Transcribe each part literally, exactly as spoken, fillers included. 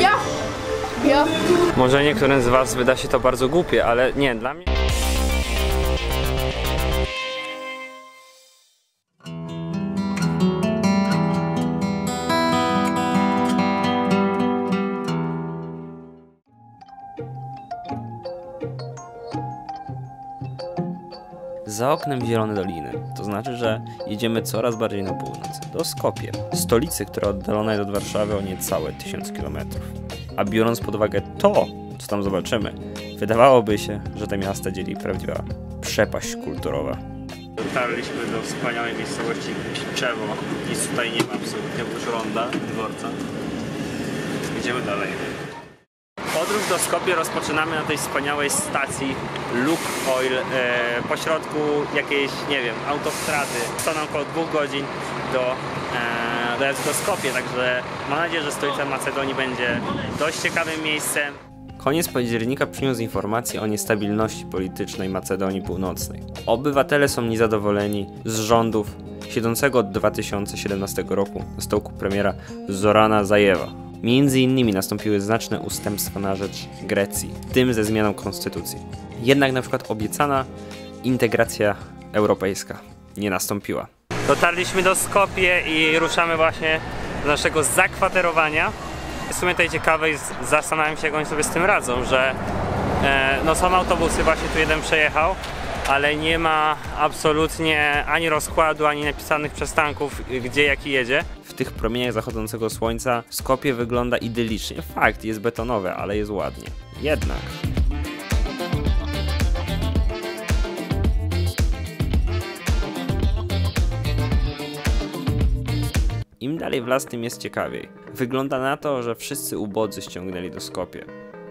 Ja. Ja. Może niektórym z was wyda się to bardzo głupie, ale nie, dla mnie... Za oknem zielone doliny, to znaczy, że jedziemy coraz bardziej na północ, do Skopje, stolicy, która oddalona jest od Warszawy o niecałe tysiąc kilometrów. A biorąc pod uwagę to, co tam zobaczymy, wydawałoby się, że te miasta dzieli prawdziwa przepaść kulturowa. Dotarliśmy do wspaniałej miejscowości Piczewo. Nic tutaj nie ma absolutnie, oprócz ronda, dworca. Idziemy dalej. Podróż do Skopje rozpoczynamy na tej wspaniałej stacji Lukoil, e, pośrodku jakiejś, nie wiem, autostrady. To nam około dwóch godzin do, e, do, do Skopje, także mam nadzieję, że stolica Macedonii będzie dość ciekawym miejscem. Koniec października przyniósł informacje o niestabilności politycznej Macedonii Północnej. Obywatele są niezadowoleni z rządów siedzącego od dwa tysiące siedemnastego roku na stołku premiera Zorana Zajewa. Między innymi nastąpiły znaczne ustępstwa na rzecz Grecji, w tym ze zmianą konstytucji. Jednak na przykład obiecana integracja europejska nie nastąpiła. Dotarliśmy do Skopje i ruszamy właśnie do naszego zakwaterowania. W sumie tej ciekawej, zastanawiam się, jak oni sobie z tym radzą, że e, no są autobusy, właśnie tu jeden przejechał, ale nie ma absolutnie ani rozkładu, ani napisanych przystanków, gdzie jaki jedzie. W tych promieniach zachodzącego słońca Skopje wygląda idylicznie. Fakt, jest betonowe, ale jest ładnie. Jednak... Im dalej w las, tym jest ciekawiej. Wygląda na to, że wszyscy ubodzy ściągnęli do Skopje.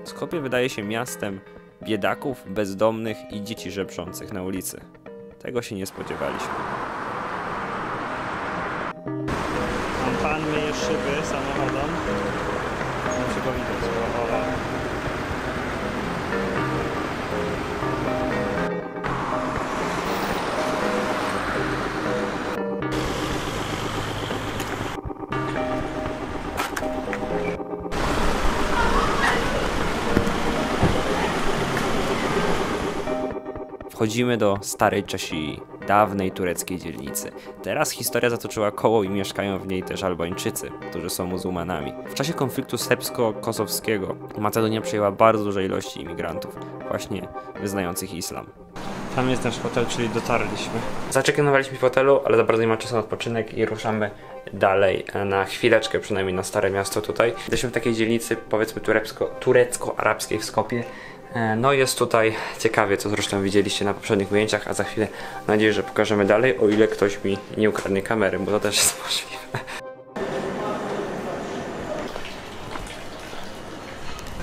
Skopje wydaje się miastem biedaków, bezdomnych i dzieci żebrzących na ulicy. Tego się nie spodziewaliśmy. Pan myje szyby samochodem. Muszę go widać. Wchodzimy do starej Czesii, dawnej tureckiej dzielnicy. Teraz historia zatoczyła koło i mieszkają w niej też Albańczycy, którzy są muzułmanami. W czasie konfliktu serbsko-kosowskiego Macedonia przyjęła bardzo duże ilości imigrantów, właśnie wyznających islam. Tam jest nasz hotel, czyli dotarliśmy. Zaczekinowaliśmy w hotelu, ale za bardzo nie ma czasu na odpoczynek i ruszamy dalej na chwileczkę, przynajmniej na stare miasto tutaj. Jesteśmy w takiej dzielnicy, powiedzmy turecko-arabskiej w Skopie. No jest tutaj ciekawie, co zresztą widzieliście na poprzednich ujęciach, a za chwilę mam nadzieję, że pokażemy dalej, o ile ktoś mi nie ukradnie kamery, bo to też jest możliwe.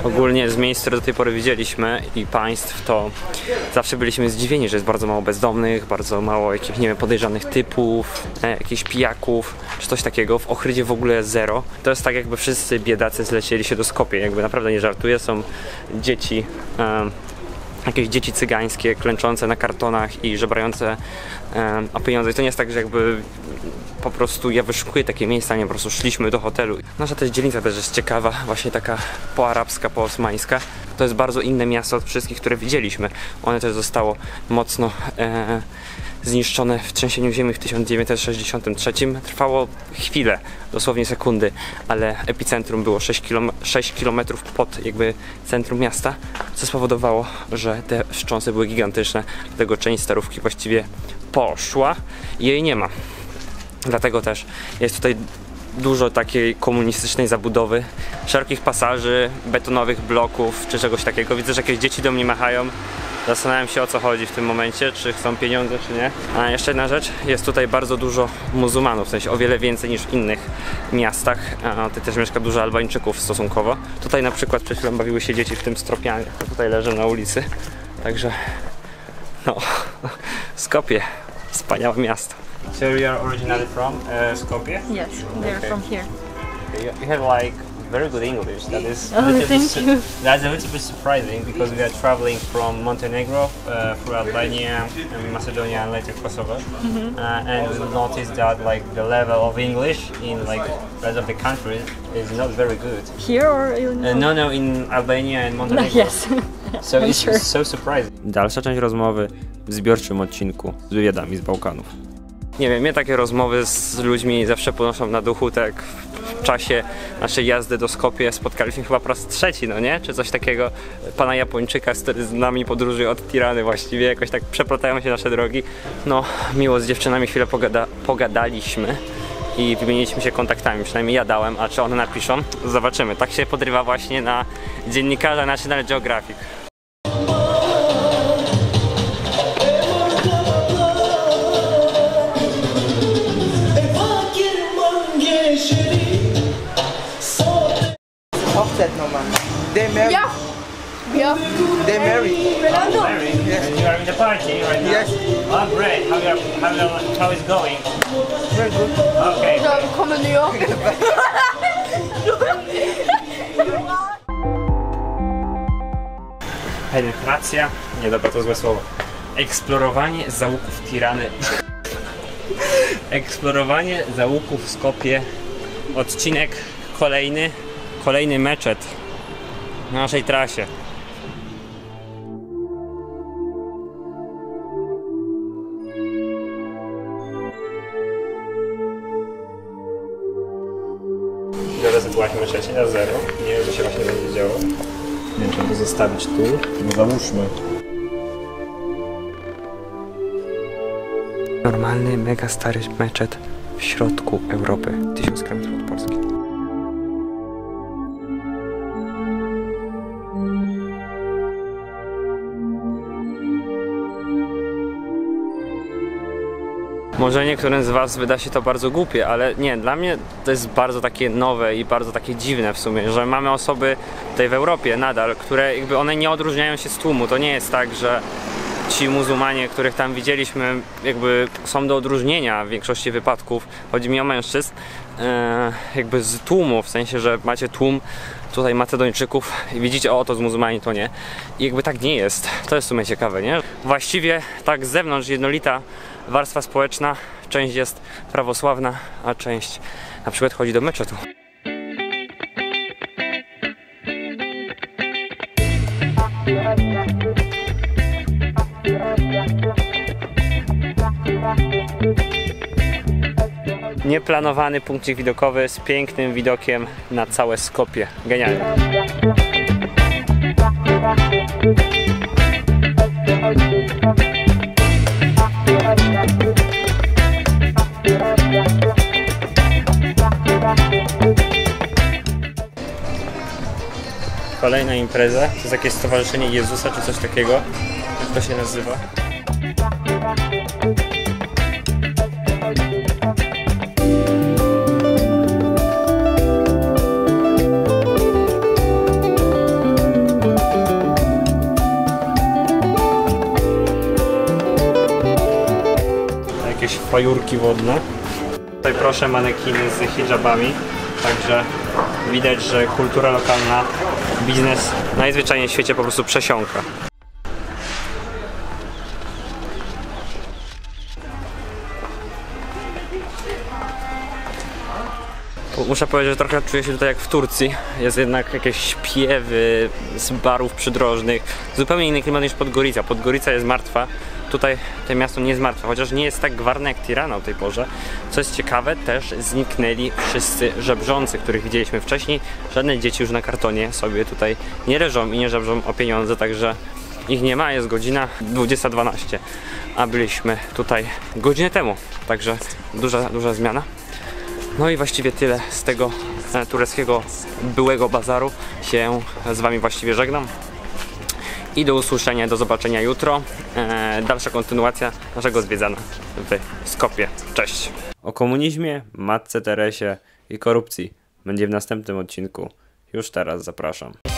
Ogólnie z miejsc, które do tej pory widzieliśmy i państw, to zawsze byliśmy zdziwieni, że jest bardzo mało bezdomnych, bardzo mało jakichś, nie wiem, podejrzanych typów, e, jakichś pijaków, czy coś takiego. W Ochrydzie w ogóle zero. To jest tak, jakby wszyscy biedacy zlecieli się do Skopje, jakby naprawdę nie żartuję, są dzieci, e, jakieś dzieci cygańskie, klęczące na kartonach i żebrające e, o pieniądze. I to nie jest tak, że jakby po prostu ja wyszukuję takie miejsca, nie, po prostu szliśmy do hotelu. Nasza też dzielnica też jest ciekawa, właśnie taka poarabska, poosmańska. To jest bardzo inne miasto od wszystkich, które widzieliśmy. One też zostało mocno e, zniszczone w trzęsieniu ziemi w tysiąc dziewięćset sześćdziesiątym trzecim. Trwało chwilę, dosłownie sekundy, ale epicentrum było sześć kilometrów pod jakby centrum miasta, co spowodowało, że te wstrząsy były gigantyczne, dlatego część starówki właściwie poszła i jej nie ma. Dlatego też jest tutaj dużo takiej komunistycznej zabudowy, szerokich pasaży, betonowych bloków czy czegoś takiego. Widzę, że jakieś dzieci do mnie machają. Zastanawiam się, o co chodzi w tym momencie, czy chcą pieniądze, czy nie. A jeszcze jedna rzecz, jest tutaj bardzo dużo muzułmanów, w sensie o wiele więcej niż w innych miastach. A tutaj też mieszka dużo Albańczyków stosunkowo. Tutaj na przykład przed chwilą bawiły się dzieci w tym stropianie, to tutaj leży na ulicy. Także no, Skopje, wspaniałe miasto. So you are originally from uh, Skopje? Yes, they're okay. From here. You have like very good English. That is oh, a thank you. That's a little bit surprising because we are traveling from Montenegro uh, through Albania and Macedonia and later Kosovo, mm-hmm. uh, and we noticed that like the level of English in like rest of the country is not very good. Here or in uh, no, no, in Albania and Montenegro. Yes. So it's sure. so surprising. Dalsza część rozmowy w zbiorczym odcinku z wywiadami z Bałkanów. Nie wiem, mnie takie rozmowy z ludźmi zawsze podnoszą na duchu, tak w czasie naszej jazdy do Skopje spotkaliśmy chyba po raz trzeci, no nie? Czy coś takiego, pana Japończyka, który z nami podróżuje od Tirany właściwie, jakoś tak przeplatają się nasze drogi. No, miło, z dziewczynami chwilę pogada pogadaliśmy i wymieniliśmy się kontaktami, przynajmniej ja dałem, a czy one napiszą? Zobaczymy. Tak się podrywa właśnie na dziennikarza National Geographic. Yeah. They married. Oh, married. Yes. And you are in the party right now? Yes. Oh great. How are, how are, how is going? Very good. Okay. Welcome to New York. Penetracja. Nie, dobra, to złe słowo. Eksplorowanie załuków Tirany. Eksplorowanie załuków w Skopie. Odcinek kolejny. Kolejny meczet na naszej trasie. Byłaśmy trzecie na zero. Nie wiem, co się właśnie będzie działo. Nie wiem, trzeba to zostawić tu. No załóżmy. Normalny, mega stary meczet w środku Europy, tysiąc kilometrów od Polski. Może niektórym z was wyda się to bardzo głupie, ale nie, dla mnie to jest bardzo takie nowe i bardzo takie dziwne w sumie, że mamy osoby tutaj w Europie nadal, które jakby one nie odróżniają się z tłumu. To nie jest tak, że ci muzułmanie, których tam widzieliśmy, jakby są do odróżnienia w większości wypadków, chodzi mi o mężczyzn, jakby z tłumu, w sensie, że macie tłum tutaj Macedończyków i widzicie, o to z muzułmani, to nie. I jakby tak nie jest. To jest w sumie ciekawe, nie? Właściwie tak z zewnątrz jednolita warstwa społeczna, część jest prawosławna, a część na przykład chodzi do meczetu. Nieplanowany punkcik widokowy z pięknym widokiem na całe Skopje. Genialnie. Kolejna impreza, to jest jakieś stowarzyszenie Jezusa czy coś takiego, jak to się nazywa. Jakieś fajurki wodne. Tutaj proszę manekiny z hijabami, także widać, że kultura lokalna, biznes najzwyczajniej w świecie po prostu przesiąka. Muszę powiedzieć, że trochę czuję się tutaj jak w Turcji. Jest jednak jakieś śpiewy z barów przydrożnych. Zupełnie inny klimat niż Podgorica. Podgorica jest martwa. Tutaj to miasto nie jest martwe, chociaż nie jest tak gwarne jak Tirana o tej porze. Co jest ciekawe, też zniknęli wszyscy żebrzący, których widzieliśmy wcześniej. Żadne dzieci już na kartonie sobie tutaj nie leżą i nie żebrzą o pieniądze, także ich nie ma. Jest godzina dwudziesta dwanaście, a byliśmy tutaj godzinę temu, także duża, duża zmiana. No i właściwie tyle z tego tureckiego byłego bazaru. Się z wami właściwie żegnam. I do usłyszenia, do zobaczenia jutro. Eee, dalsza kontynuacja naszego zwiedzania w Skopje. Cześć! O komunizmie, Matce Teresie i korupcji będzie w następnym odcinku. Już teraz zapraszam.